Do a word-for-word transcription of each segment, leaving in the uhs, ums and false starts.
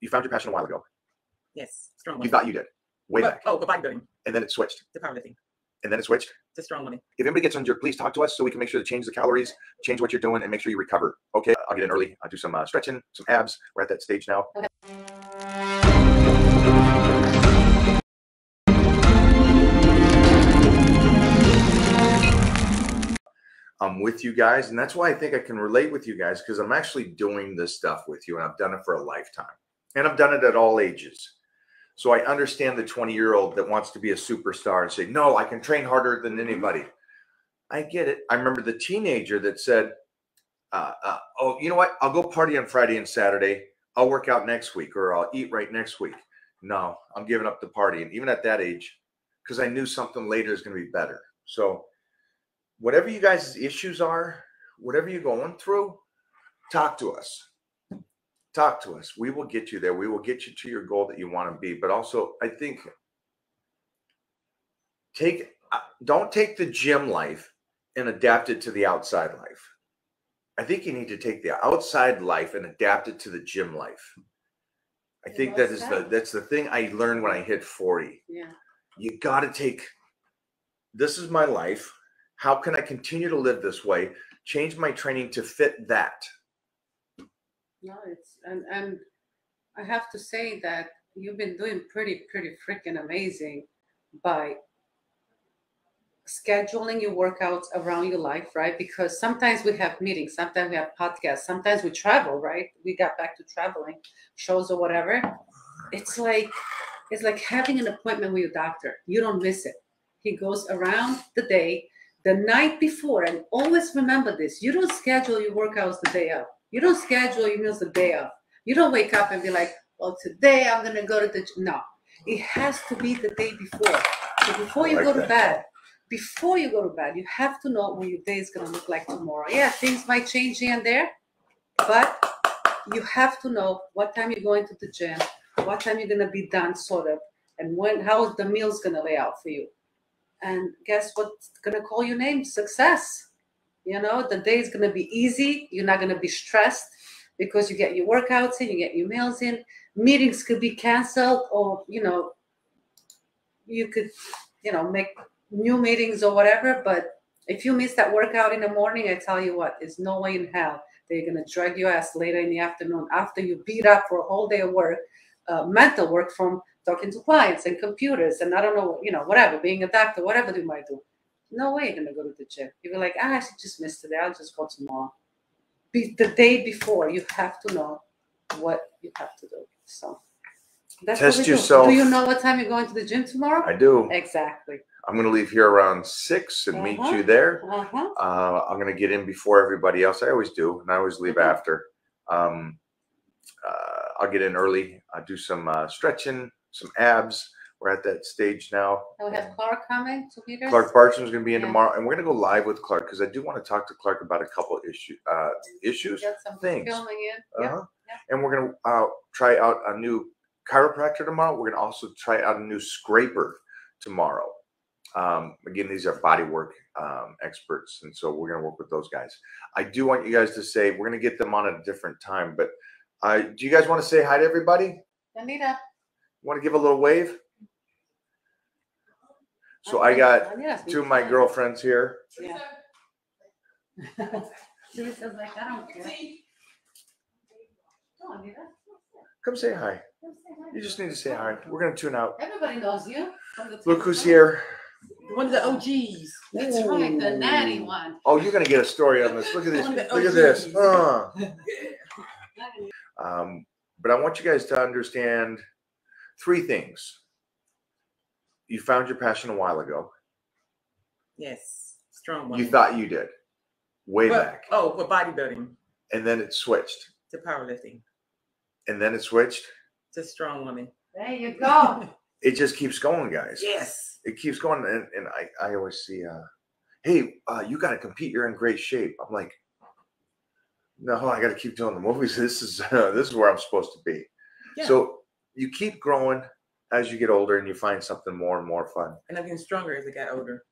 you found your passion a while ago. Yes, strong women. You thought you did. Way but, back. Oh, but bodybuilding. And then it switched. To powerlifting. And then it switched. To strong women. If anybody gets on your, please talk to us so we can make sure to change the calories, change what you're doing, and make sure you recover. Okay, I'll get in early. I'll do some uh, stretching, some abs. We're at that stage now. Okay. I'm with you guys, and that's why I think I can relate with you guys, because I'm actually doing this stuff with you, and I've done it for a lifetime, and I've done it at all ages. So I understand the twenty year old that wants to be a superstar and say, no, I can train harder than anybody. I get it. I remember the teenager that said, uh, uh, oh, you know what? I'll go party on Friday and Saturday. I'll work out next week, or I'll eat right next week. No, I'm giving up the party. And even at that age, because I knew something later is going to be better. So whatever you guys' issues are, whatever you're going through, talk to us. Talk to us. We will get you there. We will get you to your goal that you want to be. But also, I think, take don't take the gym life and adapt it to the outside life. I think you need to take the outside life and adapt it to the gym life. I think that is the that's the thing I learned when I hit forty. Yeah. You got to take, this is my life. How can I continue to live this way? Change my training to fit that. No, it's and and I have to say that you've been doing pretty pretty freaking amazing by scheduling your workouts around your life, right? Because sometimes we have meetings, sometimes we have podcasts, sometimes we travel, right? We got back to traveling, shows or whatever. It's like it's like having an appointment with your doctor. You don't miss it. He goes around the day. The night before, and always remember this, you don't schedule your workouts the day of. You don't schedule your meals the day of. You don't wake up and be like, well, today I'm going to go to the gym. No, it has to be the day before. So before you like go that. to bed, before you go to bed, you have to know what your day is going to look like tomorrow. Yeah, things might change here and there, but you have to know what time you're going to the gym, what time you're going to be done, sort of, and when, how the meal's going to lay out for you. And guess what's gonna call your name? Success. You know, the day is gonna be easy. You're not gonna be stressed because you get your workouts in, you get your meals in. Meetings could be canceled, or you know, you could, you know, make new meetings or whatever. But if you miss that workout in the morning, I tell you what, there's no way in hell they're gonna drag your ass later in the afternoon after you beat up for a whole day of work, uh, mental work from talking to clients and computers and I don't know, you know, whatever, being a doctor, whatever they might do. No way you're going to go to the gym. You'll be like, ah, I should just miss today. I'll just go tomorrow. Be the day before, you have to know what you have to do. So that's test yourself. Do. do you know what time you're going to the gym tomorrow? I do. Exactly. I'm going to leave here around six and uh-huh. meet you there. Uh-huh. Uh, I'm going to get in before everybody else. I always do. And I always leave mm-hmm. after. Um, uh, I'll get in early. I'll do some uh, stretching. Some abs. We're at that stage now. And we have Clark coming to meet us. Clark Bartson is going to be in yeah. tomorrow, and we're going to go live with Clark because I do want to talk to Clark about a couple issue uh, issues, got some things. Filming in. Uh-huh. yeah. And we're going to uh, try out a new chiropractor tomorrow. We're going to also try out a new scraper tomorrow. Um, again, these are body work um, experts, and so we're going to work with those guys. I do want you guys to say we're going to get them on at a different time, but uh, do you guys want to say hi to everybody? Anita. Want to give a little wave? So I got two of my girlfriends here. Yeah. Come say hi. You just need to say hi. We're going to tune out. Everybody knows you. Look who's here. One of the O Gs. That's right, the natty one. Oh, you're going to get a story on this. Look at this. Look at this. Uh. Um, but I want you guys to understand three things. You found your passion a while ago. Yes, strong women. You thought you did. Way but, back. Oh, for bodybuilding. And then it switched. To powerlifting. And then it switched. To strong women. There you go. It just keeps going, guys. Yes. It keeps going. And, and I, I always see, uh, hey, uh, you got to compete. You're in great shape. I'm like, no, I got to keep doing the movies. This is, uh, this is where I'm supposed to be. Yeah. So you keep growing as you get older, and you find something more and more fun. And I'm getting stronger as I got older.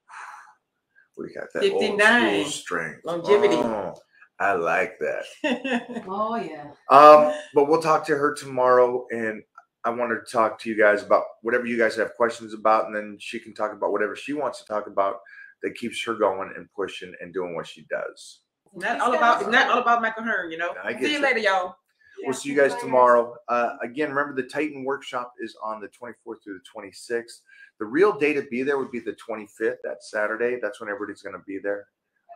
We got that fifty-nine old school strength. Longevity. Oh, I like that. Oh, yeah. Um, but we'll talk to her tomorrow, and I want her to talk to you guys about whatever you guys have questions about, and then she can talk about whatever she wants to talk about that keeps her going and pushing and doing what she does. Not all about, it's not all about Mike O'Hearn, you know. I get see you later, y'all. We'll see you guys tomorrow. Uh, again, remember the Titan Workshop is on the twenty-fourth through the twenty-sixth. The real day to be there would be the twenty-fifth. That's Saturday. That's when everybody's going to be there.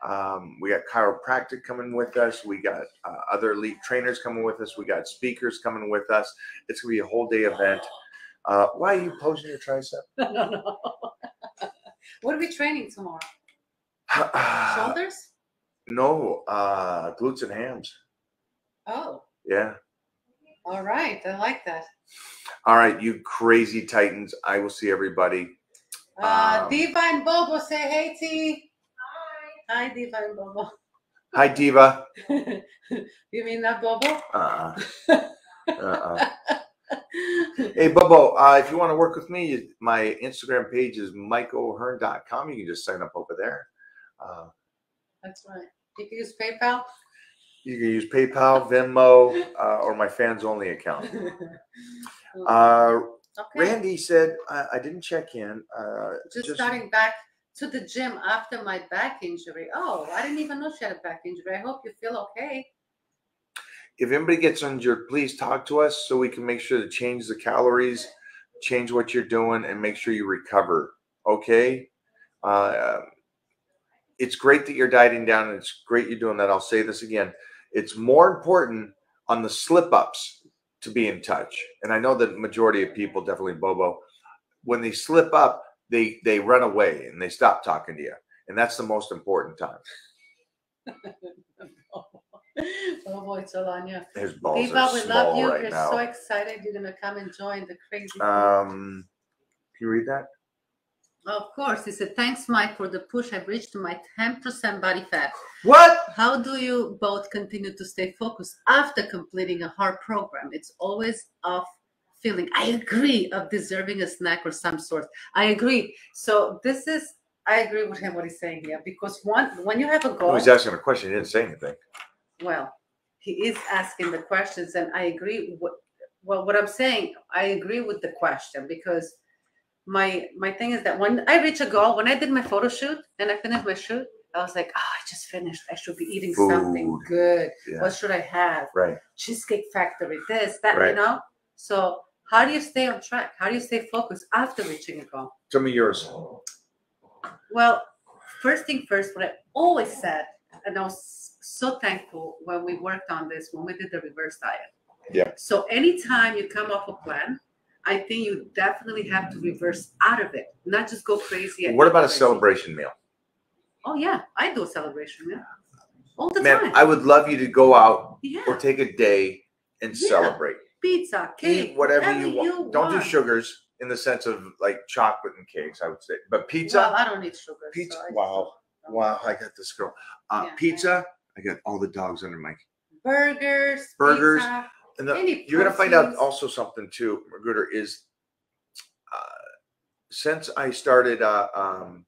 Um, we got chiropractic coming with us. We got uh, other elite trainers coming with us. We got speakers coming with us. It's going to be a whole day event. Uh, why are you posing your tricep? No, no. What are we training tomorrow? Uh, Shoulders? No, uh, glutes and hams. Oh. Yeah. All right. I like that. All right, you crazy Titans. I will see everybody. Uh, um, Diva and Bobo say hey, T. Hi. Hi, Diva and Bobo. Hi, Diva. You mean not Bobo? Uh-uh. Uh-uh. Hey, Bobo, uh, if you want to work with me, my Instagram page is mike o'hearn dot com. You can just sign up over there. Uh, That's right. You can use PayPal. You can use PayPal, Venmo, uh, or my fans only account. Uh, okay. Randy said, I, I didn't check in. Uh, just, just starting back to the gym after my back injury. Oh, I didn't even know she had a back injury. I hope you feel okay. If anybody gets injured, please talk to us so we can make sure to change the calories, change what you're doing, and make sure you recover. Okay? Uh, it's great that you're dieting down, and it's great you're doing that. I'll say this again. It's more important on the slip-ups to be in touch. And I know that the majority of people, definitely Bobo, when they slip up, they, they run away and they stop talking to you. And that's the most important time. Bobo, it's all on you. His balls Diva, are we small love you. Right We're now. So excited you're going to come and join the crazy. Um, can you read that? Of course. He said, thanks, Mike, for the push. I've reached my ten percent body fat. What? How do you both continue to stay focused after completing a hard program? It's always off feeling. I agree of deserving a snack or some sort. I agree. So this is, I agree with him what he's saying here. Because one, when you have a goal. Oh, he's asking a question. He didn't say anything. Well, he is asking the questions. And I agree. With, well, what I'm saying, I agree with the question because My my thing is that when I reach a goal, when I did my photo shoot and I finished my shoot, I was like, oh, I just finished. I should be eating Food. something good. Yeah. What should I have? Right. Cheesecake Factory, this, that, right. you know? So how do you stay on track? How do you stay focused after reaching a goal? Tell me yours. Well, first thing first, what I always said, and I was so thankful when we worked on this, when we did the reverse diet. Yeah. So anytime you come off a plan, I think you definitely have to reverse out of it, not just go crazy. What about crazy. a celebration meal? Oh, yeah. I do a celebration meal all the Man, time. I would love you to go out yeah. or take a day and yeah. celebrate. Pizza, cake, eat whatever, whatever you want. You Don't want. do sugars in the sense of like chocolate and cakes, I would say. But pizza. Well, I don't eat sugar. Pizza. So wow. Wow. I got this girl. Uh, yeah, pizza. Yeah. I got all the dogs under my. Burgers. Burgers. Pizza. And the, you're going to find out also something too, Magruder, is uh, since I started uh, um,